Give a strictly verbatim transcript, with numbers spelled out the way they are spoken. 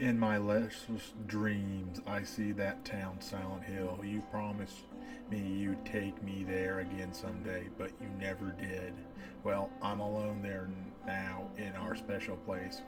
In my restless dreams, I see that town, Silent Hill. You promised me you'd take me there again someday, but you never did. Well, I'm alone there now in our special place.